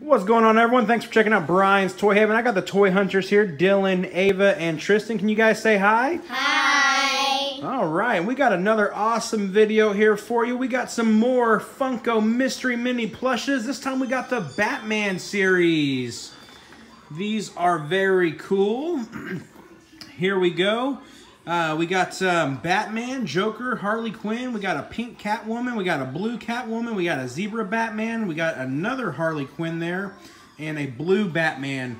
What's going on, everyone? Thanks for checking out Brian's Toy Haven. I got the Toy Hunters here, Dylan, Ava, and Tristan. Can you guys say hi? Hi! Alright, we got another awesome video here for you. We got some more Funko Mystery Mini Plushies. This time we got the Batman series. These are very cool. Here we go. We got Batman, Joker, Harley Quinn. We got a pink Cat Woman. We got a blue Cat Woman. We got a zebra Batman. We got another Harley Quinn there, and a blue Batman.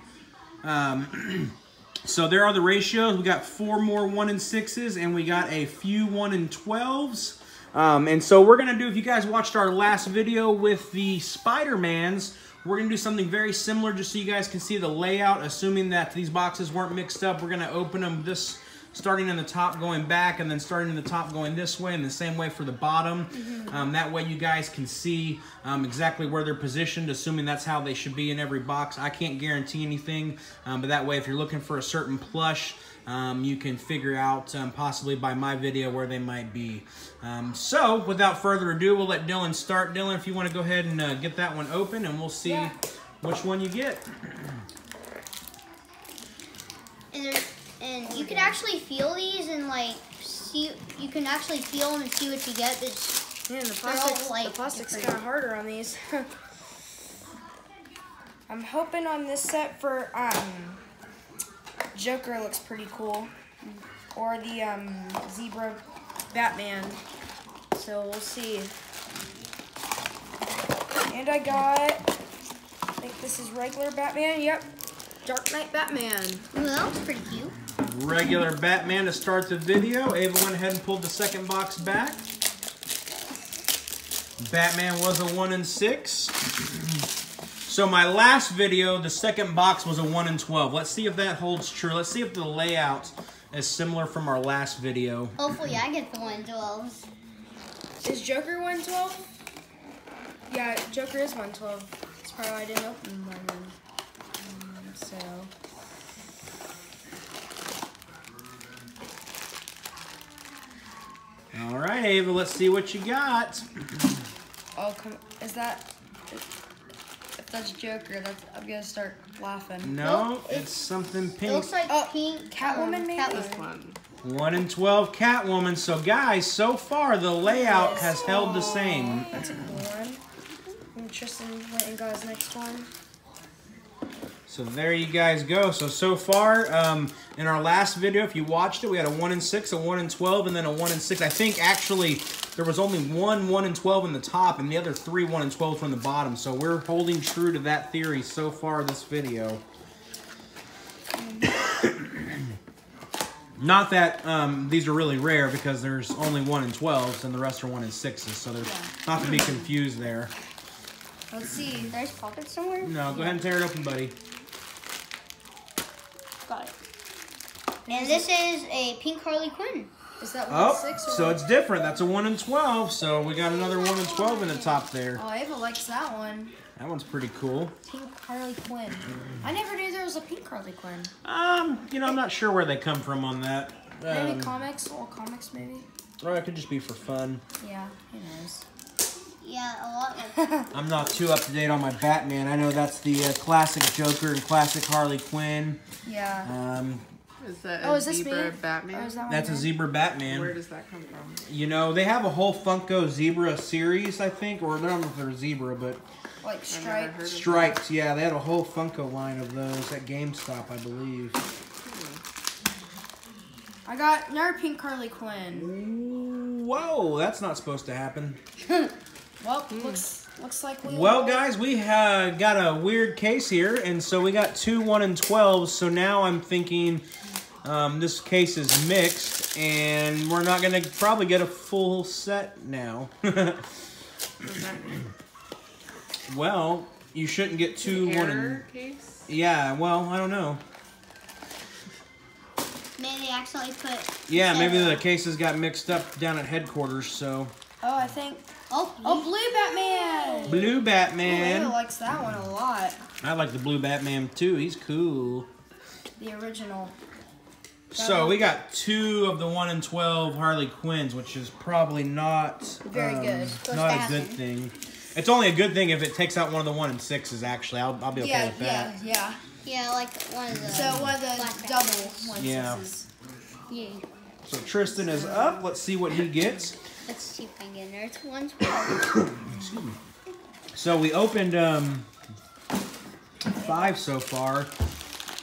So there are the ratios. We got four more 1 in 6s, and we got a few 1 in 12s. And so we're gonna do. If you guys watched our last video with the Spider-Mans, we're gonna do something very similar, just so you guys can see the layout. Assuming that these boxes weren't mixed up, we're gonna open them this. Starting in the top, going back, and then starting in the top, going this way, and the same way for the bottom. That way you guys can see exactly where they're positioned, assuming that's how they should be in every box. I can't guarantee anything, but that way if you're looking for a certain plush, you can figure out possibly by my video where they might be. So without further ado, we'll let Dylan start. Dylan, if you want to go ahead and get that one open, and we'll see which one you get. And you can actually feel these and like see, you can actually feel them and see what you get. Yeah, and the plastic's kind of harder on these. I'm hoping on this set for Joker looks pretty cool, or the zebra Batman. So we'll see. And I got, I think this is regular Batman. Yep. Dark Knight Batman. Well, that was pretty cute. Regular Batman to start the video. Ava went ahead and pulled the second box back. Batman was a 1 in 6. So my last video, the second box was a 1 in 12. Let's see if that holds true. Let's see if the layout is similar from our last video. Hopefully I get the 1 in 12s. Is Joker 1 in 12? Yeah, Joker is 1 in 12. That's probably why I didn't open one then. So all right, Ava, let's see what you got. Oh, is that, if that's Joker, that's, I'm gonna start laughing. No, it's something pink. It looks like pink Catwoman, maybe. Catwoman. 1 in 12 Catwoman. So guys, so far the layout has held the same. That's a good one. And Tristan went and got his next one. So there you guys go. So far, in our last video, if you watched it, we had a 1 in 6, a 1 in 12, and then a 1 in 6. I think, actually, there was only one 1 in 12 in the top and the other three 1 in 12 from the bottom. So we're holding true to that theory so far this video. Not that these are really rare, because there's only 1 in 12s and the rest are 1 in 6s. So there's not to be confused there. Let's see. There's pockets somewhere? No, go ahead and tear it open, buddy. Got it. And this is a pink Harley Quinn. Is that 1 in 6? Oh, so it's different. That's a 1 in 12, so we got another 1 in 12 in the top there. Oh, Ava likes that one. That one's pretty cool. Pink Harley Quinn. I never knew there was a pink Harley Quinn. You know, I'm not sure where they come from on that. Maybe comics? Or comics, maybe? Or it could just be for fun. Yeah, who knows. Yeah, a lot of I'm not too up to date on my Batman. I know that's the classic Joker and classic Harley Quinn. Yeah. Is that a zebra Batman? Is that that's a zebra Batman. Where does that come from? You know, they have a whole Funko zebra series, I think. Or I don't know if they're zebra, but... Like stripes? Stripes, yeah. They had a whole Funko line of those at GameStop, I believe. I got another pink Harley Quinn. Whoa, that's not supposed to happen. Well, looks like we... Well, guys, we got a weird case here, and so we got two 1 in 12s, so now I'm thinking this case is mixed, and we're not going to probably get a full set now. Well, you shouldn't get two 1 in... case? Yeah, well, I don't know. Maybe they accidentally put... Yeah, maybe the cases got mixed up down at headquarters, so... Oh, I think... Oh, blue Batman! Blue Batman. Ava likes that one a lot. I like the blue Batman too. He's cool. The original. So we got two of the 1 in 12 Harley Quinns, which is probably not, very good. Not a good thing. It's only a good thing if it takes out one of the 1 and 6s, actually. I'll be okay with that. Yeah, like one of the... So one of the double 1 and 6s. Yeah. So Tristan is up. Let's see what he gets. Let's see if I get another 112. Excuse me. So we opened 5 so far.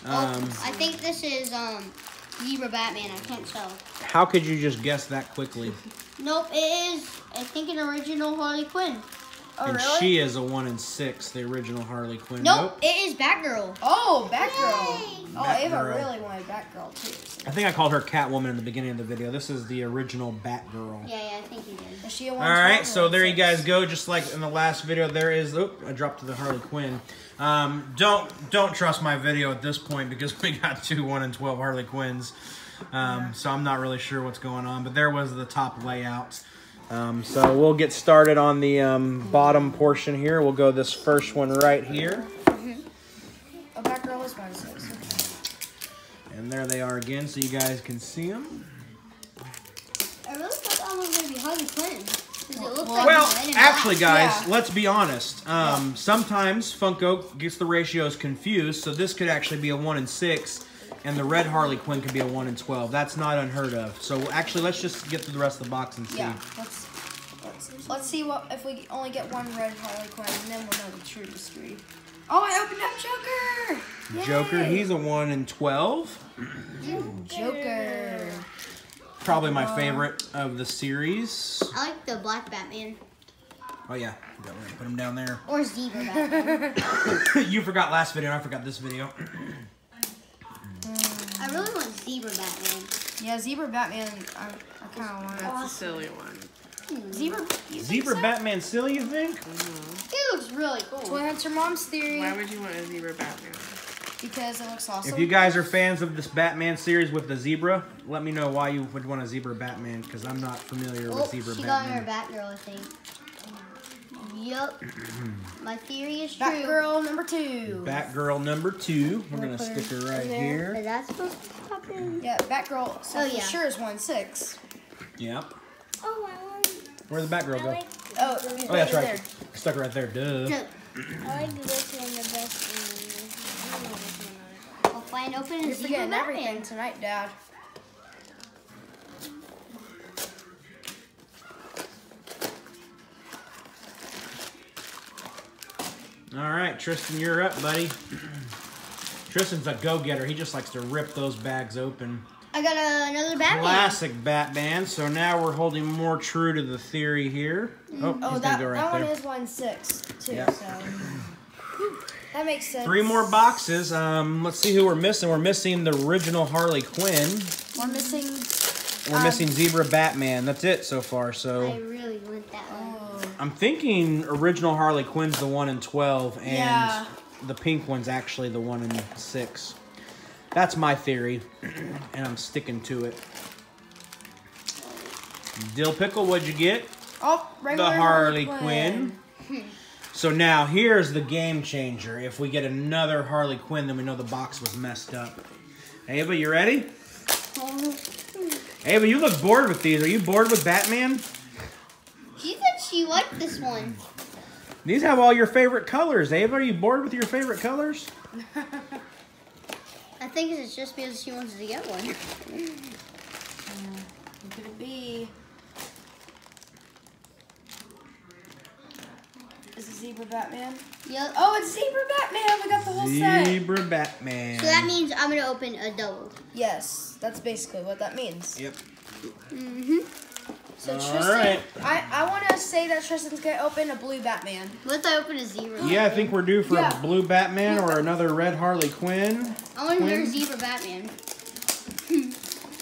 I think this is Zebra Batman. I can't tell. How could you just guess that quickly? Nope, it is, I think, an original Harley Quinn. Oh, and really? She is a 1 in 6, the original Harley Quinn. Nope, it is Bat Girl. Oh, Bat Girl. Oh, Ava really wanted Bat Girl, too. I think I called her Cat Woman in the beginning of the video. This is the original Bat Girl. Yeah, I think you did. Is she a 1 in 12? All right, so there you guys go. Just like in the last video, there is... Oop, I dropped the Harley Quinn. Don't trust my video at this point because we got two 1 in 12 Harley Quinns. So I'm not really sure what's going on. But there was the top layout. So we'll get started on the bottom portion here. We'll go this first one right here. Oh, Bat Girl is 1 in 6. Okay. And there they are again, so you guys can see them. I really thought that one was going to be Harley Quinn. Well, actually, guys, let's be honest. Sometimes Funko gets the ratios confused, so this could actually be a 1 in 6. And the red Harley Quinn could be a 1 in 12. That's not unheard of. So, actually, let's just get through the rest of the box and see. Yeah, let's see what if we only get one red Harley Quinn, and then we'll know the true mystery. Oh, I opened up Joker! Joker, yay. He's a 1 in 12. Joker. Probably my favorite of the series. I like the black Batman. Oh, yeah. Put him down there. Or Zebra Batman. You forgot last video, and I forgot this video. I really want Zebra Batman. Yeah, Zebra Batman, I kind of want it. That's a silly one. Zebra Batman, silly, you think? It looks really cool. Well, that's your mom's theory. Why would you want a Zebra Batman? Because it looks awesome. If you guys are fans of this Batman series with the zebra, let me know why you would want a Zebra Batman, because I'm not familiar with Zebra Batman. She got her Batgirl, I think. Yup. My theory is true. Batgirl number 2. Batgirl number 2. We're going to stick her right here. Is that supposed to happen? Yeah, Batgirl sure is 1 in 6. Yep. Oh, I want... Where'd the Batgirl go? Like oh, that's right. There. I stuck her right there. Duh. I like this one the best. I don't know this one. I'll find open and see everything tonight, Dad. All right, Tristan, you're up, buddy. Tristan's a go-getter. He just likes to rip those bags open. I got another Batman. Classic Batman. So now we're holding more true to the theory here. Oh, he's gonna go right there. That one is 1 in 6, too. Yeah. So that makes sense. 3 more boxes. Let's see who we're missing. We're missing the original Harley Quinn. We're missing. We're missing Zebra Batman. That's it so far. So. I really want that one. I'm thinking original Harley Quinn's the 1 in 12, and the pink one's actually the 1 in 6. That's my theory, and I'm sticking to it. Dill Pickle, what'd you get? Oh, regular the Harley Quinn. So now here's the game changer. If we get another Harley Quinn, then we know the box was messed up. Ava, you ready? Ava, you look bored with these. Are you bored with Batman? You like this one. These have all your favorite colors. Ava, are you bored with your favorite colors? I think it's just because she wants to get one. What could it be? Is it Zebra Batman? Yep. Oh, it's Zebra Batman. We got the whole set. Zebra Batman. So that means I'm going to open a double. Yes, that's basically what that means. Yep. So Tristan, I want to say that Tristan's going to open a blue Batman. Let's open a zebra. Yeah, I think we're due for a blue Batman or another red Harley Quinn. I want another zebra Batman.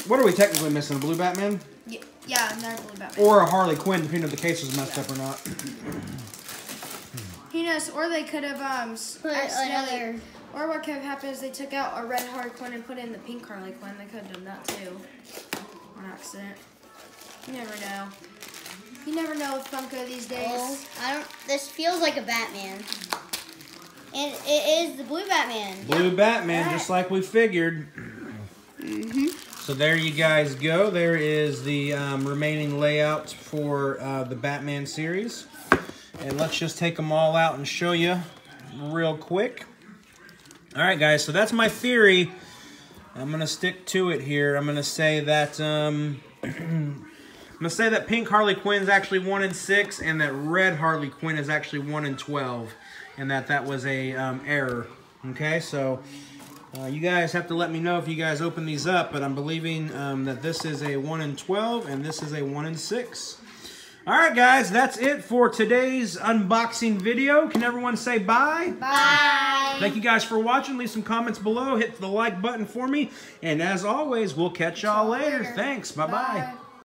What are we technically missing? A blue Batman? Yeah, another blue Batman. Or a Harley Quinn, depending if the case was messed up or not. He knows, or they could have or what could have happened is they took out a red Harley Quinn and put in the pink Harley Quinn. They could have done that too, on accident. You never know. You never know with Funko these days. Oh, I don't. This feels like a Batman, and it is the blue Batman. Blue Batman, just like we figured. So there you guys go. There is the remaining layout for the Batman series. and let's just take them all out and show you real quick. All right, guys, so that's my theory. I'm gonna stick to it here. I'm gonna say that I'm gonna say that pink Harley Quinn's actually 1 in 6, and that red Harley Quinn is actually 1 in 12, and that was a error. Okay, so you guys have to let me know if you guys open these up, but I'm believing that this is a 1 in 12 and this is a 1 in 6. All right, guys, that's it for today's unboxing video. Can everyone say bye? Bye. Thank you guys for watching. Leave some comments below. Hit the like button for me. And as always, we'll catch y'all later. Thanks. Bye-bye.